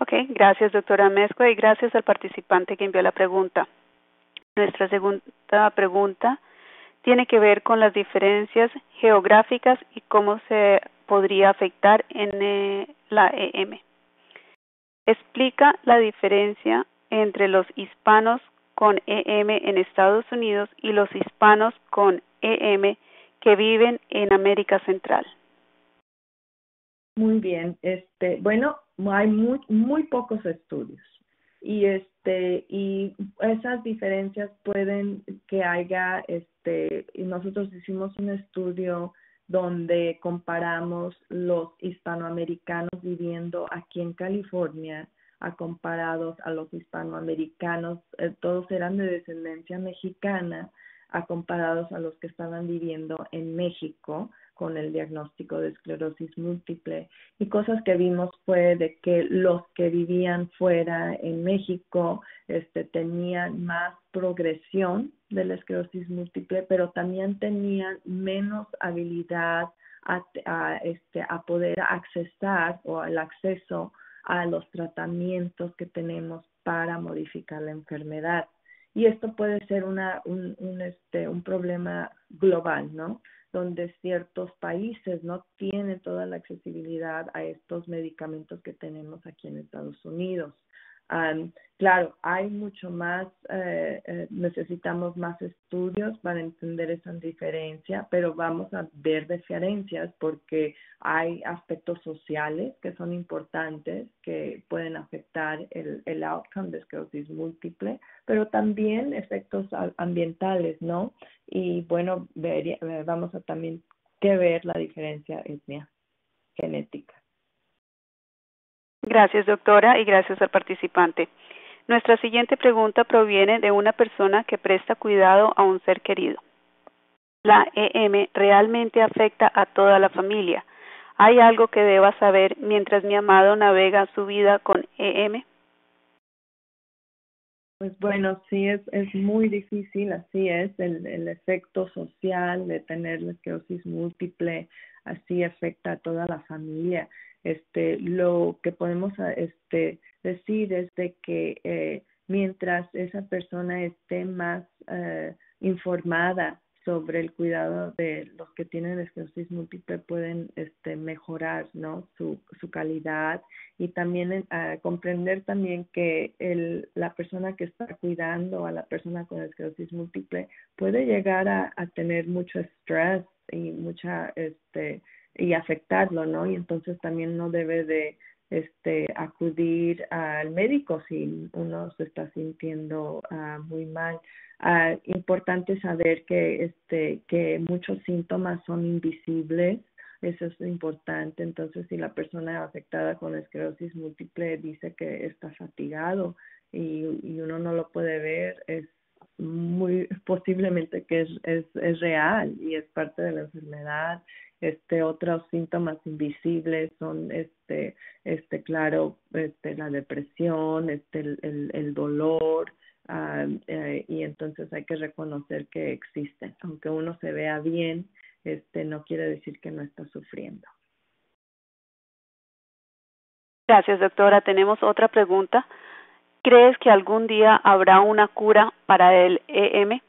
Okay, gracias, doctora Amezcua, y gracias al participante que envió la pregunta. Nuestra segunda pregunta tiene que ver con las diferencias geográficas y cómo se podría afectar en eh, la E M. Explica la diferencia entre los hispanos con E M en Estados Unidos y los hispanos con E M que viven en América Central. Muy bien, este, bueno, hay muy, muy pocos estudios. Y este y esas diferencias pueden que haya, este y nosotros hicimos un estudio donde comparamos los hispanoamericanos viviendo aquí en California a comparados a los hispanoamericanos, eh, todos eran de descendencia mexicana, a comparados a los que estaban viviendo en México con el diagnóstico de esclerosis múltiple. Y cosas que vimos fue de que los que vivían fuera en México este, tenían más progresión de la esclerosis múltiple, pero también tenían menos habilidad a, a, este, a poder accesar o el acceso a los tratamientos que tenemos para modificar la enfermedad. Y esto puede ser una, un, un, este, un problema global, ¿no? Donde ciertos países no tienen toda la accesibilidad a estos medicamentos que tenemos aquí en Estados Unidos. Um, claro, hay mucho más, eh, eh, necesitamos más estudios para entender esa diferencia, pero vamos a ver diferencias porque hay aspectos sociales que son importantes, que pueden afectar el, el outcome de esclerosis múltiple, pero también efectos ambientales, ¿no? Y bueno, vería, vamos a también que ver la diferencia etnia genética. Gracias, doctora, y gracias al participante. Nuestra siguiente pregunta proviene de una persona que presta cuidado a un ser querido. ¿La E M realmente afecta a toda la familia? ¿Hay algo que deba saber mientras mi amado navega su vida con E M? Pues bueno, sí, es, es muy difícil, así es, el, el efecto social de tener la esclerosis múltiple, así afecta a toda la familia. Este, lo que podemos este, decir es de que eh, mientras esa persona esté más eh, informada sobre el cuidado de los que tienen esclerosis múltiple pueden este, mejorar, ¿no? su, su calidad, y también uh, comprender también que el, la persona que está cuidando a la persona con esclerosis múltiple puede llegar a, a tener mucho estrés y mucha este y afectarlo, ¿no? Y entonces también no debe de este acudir al médico si uno se está sintiendo uh, muy mal. Uh, importante saber que este que muchos síntomas son invisibles, eso es importante. Entonces, si la persona afectada con esclerosis múltiple dice que está fatigado y, y uno no lo puede ver, es muy posiblemente que es, es, es real y es parte de la enfermedad. Este, otros síntomas invisibles son, este, este, claro, este, la depresión, este, el, el, el dolor, um, eh, y entonces hay que reconocer que existen. Aunque uno se vea bien, este, no quiere decir que no está sufriendo. Gracias, doctora. Tenemos otra pregunta. ¿Crees que algún día habrá una cura para el E M?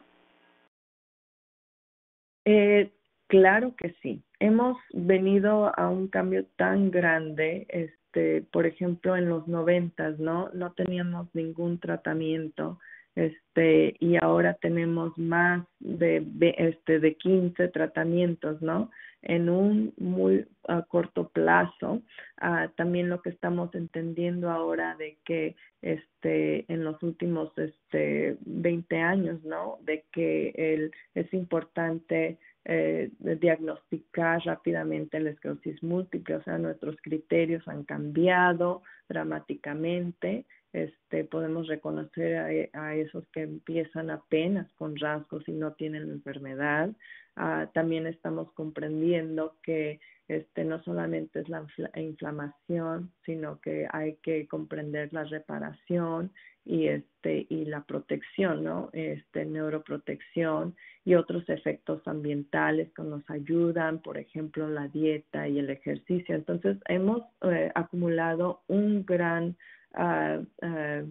Eh, claro que sí. Hemos venido a un cambio tan grande, este, por ejemplo, en los noventas, ¿no? No teníamos ningún tratamiento, este, y ahora tenemos más de, de este de quince tratamientos, ¿no? En un muy uh, corto plazo. Uh, también lo que estamos entendiendo ahora de que este en los últimos este veinte años, ¿no? De que el es importante eh, diagnosticar rápidamente la esclerosis múltiple, o sea, nuestros criterios han cambiado dramáticamente. Este, podemos reconocer a, a esos que empiezan apenas con rasgos y no tienen enfermedad. Uh, también estamos comprendiendo que este, no solamente es la inflamación, sino que hay que comprender la reparación y este y la protección, ¿no? Este neuroprotección y otros efectos ambientales que nos ayudan, por ejemplo, la dieta y el ejercicio. Entonces, hemos eh, acumulado un gran Uh, uh,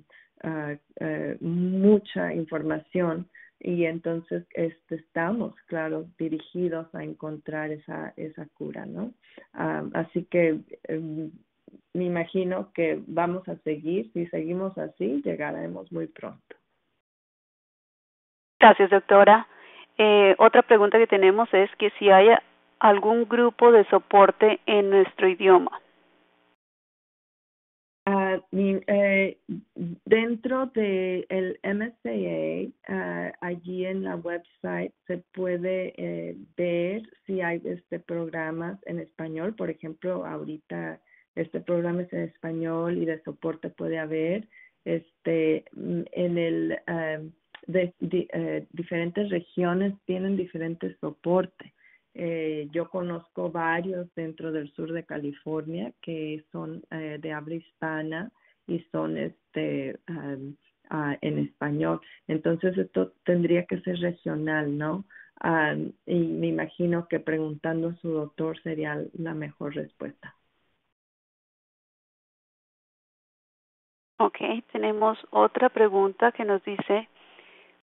uh, uh, mucha información, y entonces este, estamos, claro, dirigidos a encontrar esa esa cura, ¿no? Uh, así que um, me imagino que vamos a seguir, si seguimos así, llegaremos muy pronto. Gracias, doctora. Eh, otra pregunta que tenemos es que si hay algún grupo de soporte en nuestro idioma. Uh, eh, dentro de el M S A, uh, allí en la website se puede eh, ver si hay este programas en español. Por ejemplo, ahorita este programa es en español y de soporte puede haber este en el uh, de, de, eh, diferentes regiones tienen diferentes soportes. Eh, yo conozco varios dentro del sur de California que son eh, de habla hispana y son este um, uh, en español. Entonces esto tendría que ser regional, ¿no? Um, y me imagino que preguntando a su doctor sería la mejor respuesta. Okay, tenemos otra pregunta que nos dice: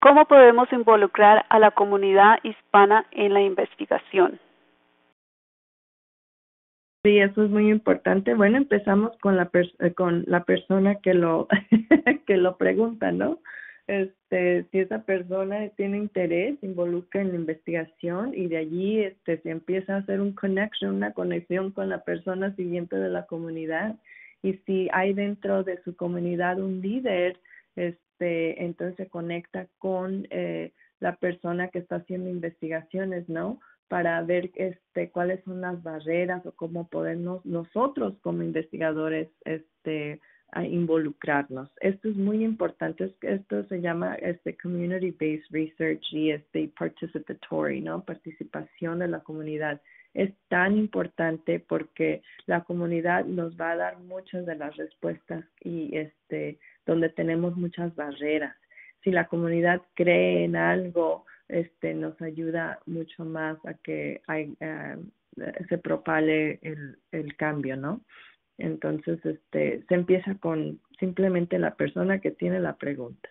¿cómo podemos involucrar a la comunidad hispana en la investigación? Sí, eso es muy importante. Bueno, empezamos con la per con la persona que lo que lo pregunta, ¿no? Este, si esa persona tiene interés, se involucra en la investigación y de allí este se empieza a hacer un connection, una conexión con la persona siguiente de la comunidad. Y si hay dentro de su comunidad un líder, este De, entonces se conecta con eh, la persona que está haciendo investigaciones, ¿no? Para ver este cuáles son las barreras o cómo podemos nosotros como investigadores este a involucrarnos. Esto es muy importante. Esto se llama este community based research y este participatory, ¿no? Participación de la comunidad. Es tan importante porque la comunidad nos va a dar muchas de las respuestas y este donde tenemos muchas barreras. Si la comunidad cree en algo, este nos ayuda mucho más a que hay, uh, se propale el, el cambio, ¿no? Entonces, este se empieza con simplemente la persona que tiene la pregunta.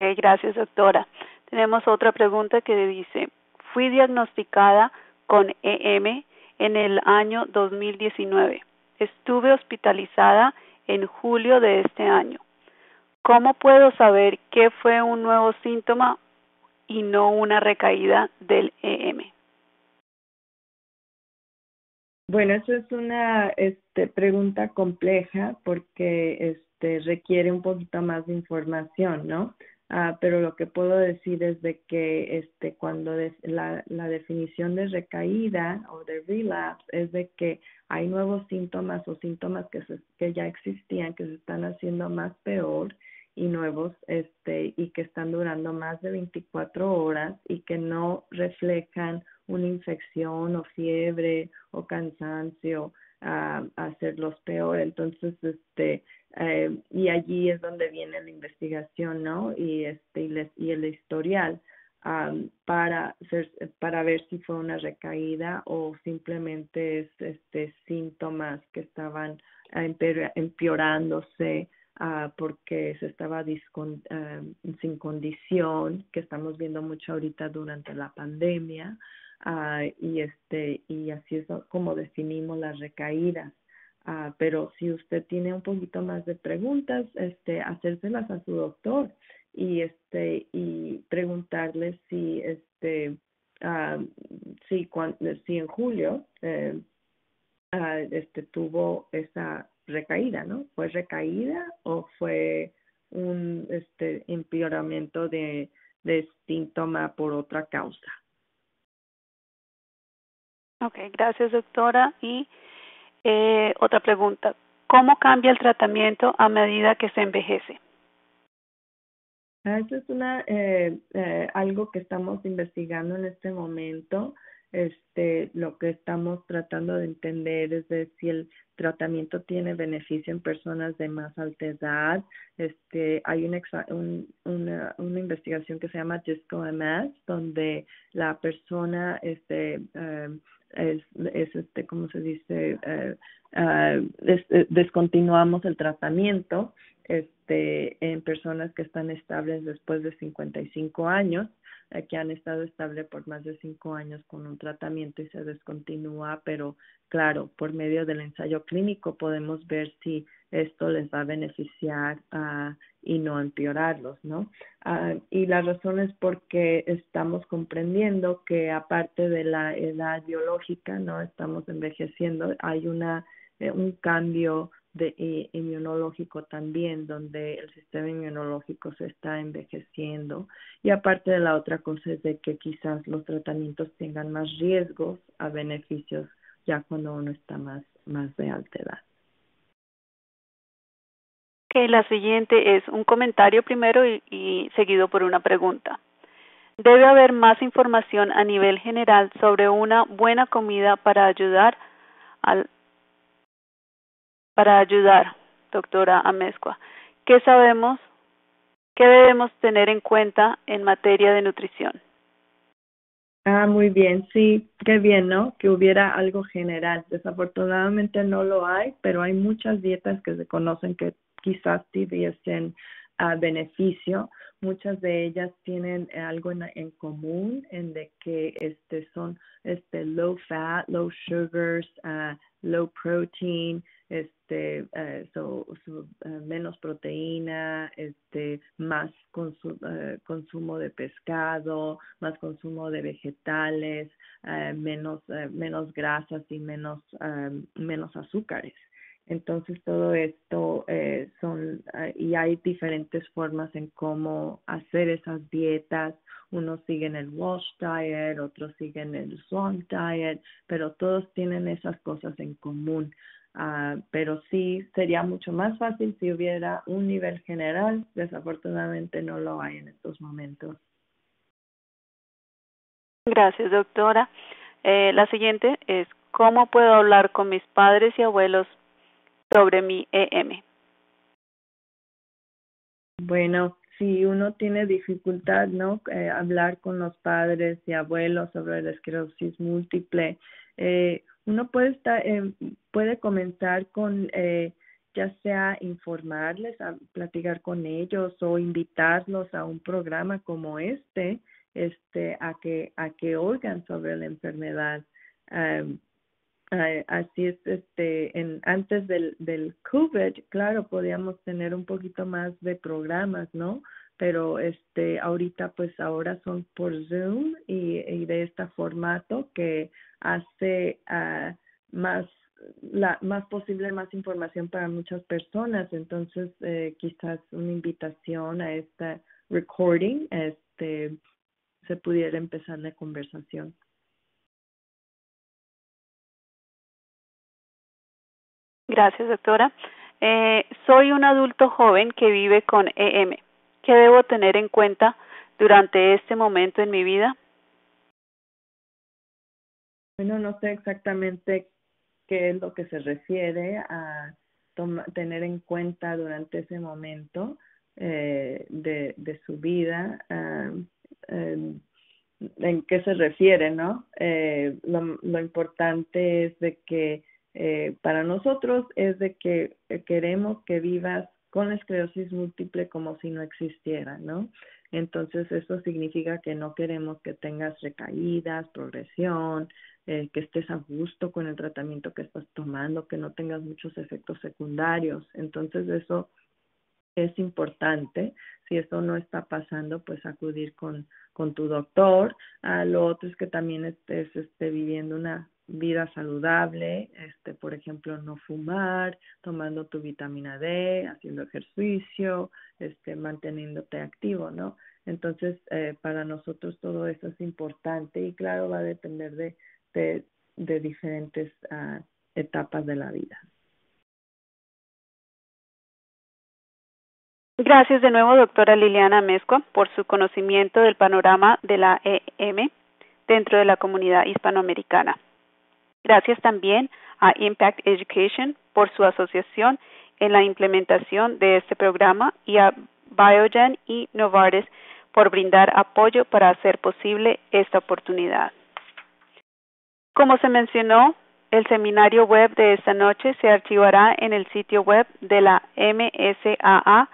Okay, gracias, doctora. Tenemos otra pregunta que dice, fui diagnosticada con E M en el año dos mil diecinueve. Estuve hospitalizada en julio de este año. ¿Cómo puedo saber qué fue un nuevo síntoma y no una recaída del E M? Bueno, eso es una este, pregunta compleja porque este, requiere un poquito más de información, ¿no? Ah, pero lo que puedo decir es de que este, cuando de, la, la definición de recaída o de relapse es de que hay nuevos síntomas o síntomas que, se, que ya existían, que se están haciendo más peor y nuevos este, y que están durando más de veinticuatro horas y que no reflejan una infección o fiebre o cansancio a, a hacerlos peor. Entonces, este... Eh, y allí es donde viene la investigación, ¿no? Y este y, les, y el historial um, para ser, para ver si fue una recaída o simplemente es este síntomas que estaban empeorándose uh, porque se estaba discon, uh, sin condición, que estamos viendo mucho ahorita durante la pandemia uh, y este y así es como definimos las recaídas. Uh, pero si usted tiene un poquito más de preguntas, este, hacérselas a su doctor y este y preguntarle si este uh, si cuando si en julio eh, uh, este tuvo esa recaída, ¿no? ¿Fue recaída o fue un este empeoramiento de, de síntoma por otra causa? Okay, gracias, doctora. Y Eh, otra pregunta, ¿cómo cambia el tratamiento a medida que se envejece? Eso es una, eh, eh, algo que estamos investigando en este momento. Este, lo que estamos tratando de entender es de si el tratamiento tiene beneficio en personas de más alta edad. Este, hay una, un, una, una investigación que se llama DISCO-M S, donde la persona este, eh, es, es este, ¿cómo se dice? Eh, eh, des, descontinuamos el tratamiento este, en personas que están estables después de cincuenta y cinco años. Que han estado estable por más de cinco años con un tratamiento y se descontinúa, pero claro, por medio del ensayo clínico podemos ver si esto les va a beneficiar uh, y no empeorarlos, ¿no? Uh, y la razón es porque estamos comprendiendo que aparte de la edad biológica, ¿no? Estamos envejeciendo, hay una eh, un cambio de eh, inmunológico también, donde el sistema inmunológico se está envejeciendo y aparte de la otra cosa es de que quizás los tratamientos tengan más riesgos a beneficios ya cuando uno está más, más de alta edad. Okay, la siguiente es un comentario primero y, y seguido por una pregunta. ¿Debe haber más información a nivel general sobre una buena comida para ayudar al Para ayudar, doctora Amezcua, ¿qué sabemos, qué debemos tener en cuenta en materia de nutrición? Ah, muy bien, sí, qué bien, ¿no? Que hubiera algo general. Desafortunadamente no lo hay, pero hay muchas dietas que se conocen que quizás tuviesen uh, beneficio. Muchas de ellas tienen algo en, en común, en de que este son este low fat, low sugars, uh, low protein, este uh, so, so, uh, menos proteína, este más consu uh, consumo de pescado, más consumo de vegetales, uh, menos uh, menos grasas y menos uh, menos azúcares. Entonces todo esto eh, son uh, y hay diferentes formas en cómo hacer esas dietas. Unos siguen el Walsh diet, otros siguen el Swan diet, pero todos tienen esas cosas en común. Uh, pero sí sería mucho más fácil si hubiera un nivel general. Desafortunadamente no lo hay en estos momentos. Gracias, doctora. Eh, la siguiente es, ¿cómo puedo hablar con mis padres y abuelos sobre mi E M? Bueno, si uno tiene dificultad, ¿no? Eh, hablar con los padres y abuelos sobre la esclerosis múltiple, eh, uno puede estar, eh, puede comenzar con eh, ya sea informarles, a platicar con ellos o invitarlos a un programa como este, este a que a que oigan sobre la enfermedad. Um, uh, así es, este, en, antes del, del COVID, claro, podíamos tener un poquito más de programas, ¿no? Pero este ahorita pues ahora son por Zoom y, y de este formato que hace uh, más la más posible más información para muchas personas. Entonces eh, quizás una invitación a esta recording este se pudiera empezar la conversación. Gracias, doctora. Eh, soy un adulto joven que vive con E M. ¿Qué debo tener en cuenta durante este momento en mi vida? Bueno, no sé exactamente qué es lo que se refiere a toma, tener en cuenta durante ese momento eh, de, de su vida, uh, en, en qué se refiere, ¿no? Eh, lo, lo importante es de que eh, para nosotros es de que queremos que vivas con la esclerosis múltiple como si no existiera, ¿no? Entonces, eso significa que no queremos que tengas recaídas, progresión, eh, que estés a gusto con el tratamiento que estás tomando, que no tengas muchos efectos secundarios. Entonces, eso es importante. Si eso no está pasando, pues acudir con, con tu doctor. Ah, lo otro es que también estés este, viviendo una vida saludable, este, por ejemplo, no fumar, tomando tu vitamina D, haciendo ejercicio, este, manteniéndote activo, ¿no? Entonces, eh, para nosotros todo eso es importante y claro, va a depender de, de, de diferentes uh, etapas de la vida. Gracias de nuevo, doctora Liliana Amezcua, por su conocimiento del panorama de la E M dentro de la comunidad hispanoamericana. Gracias también a Impact Education por su asociación en la implementación de este programa y a Biogen y Novartis por brindar apoyo para hacer posible esta oportunidad. Como se mencionó, el seminario web de esta noche se archivará en el sitio web de la M S A A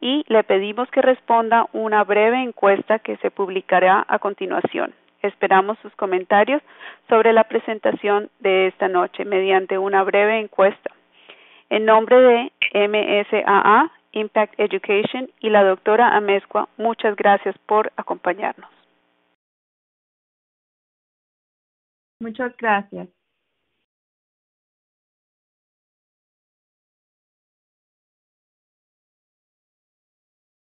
y le pedimos que responda una breve encuesta que se publicará a continuación. Esperamos sus comentarios sobre la presentación de esta noche mediante una breve encuesta. En nombre de M S A A, Impact Education y la doctora Amezcua, muchas gracias por acompañarnos. Muchas gracias.